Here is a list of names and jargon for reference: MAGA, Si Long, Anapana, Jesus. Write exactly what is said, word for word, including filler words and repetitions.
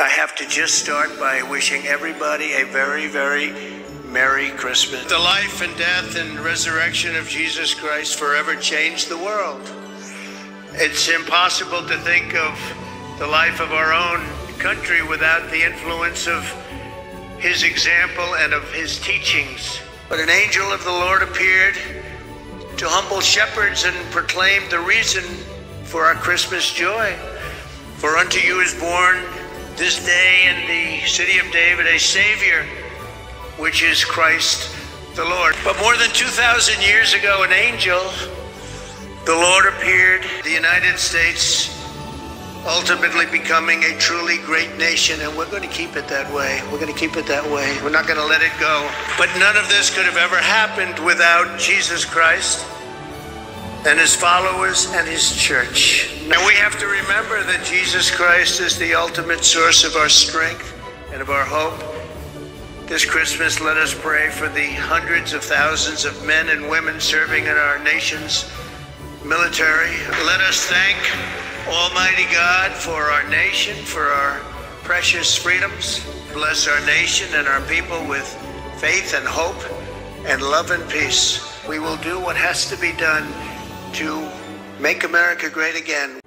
I have to just start by wishing everybody a very, very Merry Christmas. The life and death and resurrection of Jesus Christ forever changed the world. It's impossible to think of the life of our own country without the influence of his example and of his teachings. But an angel of the Lord appeared to humble shepherds and proclaimed the reason for our Christmas joy. For unto you is born this day in the city of David a Savior, which is Christ the Lord. But more than two thousand years ago, an angel, the Lord appeared, the United States ultimately becoming a truly great nation, and we're going to keep it that way. We're going to keep it that way. We're not going to let it go. But none of this could have ever happened without Jesus Christ and his followers and his church. And we have to remember that Jesus Christ is the ultimate source of our strength and of our hope. This Christmas, let us pray for the hundreds of thousands of men and women serving in our nation's military. Let us thank Almighty God for our nation, for our precious freedoms. Bless our nation and our people with faith and hope and love and peace. We will do what has to be done to make America great again.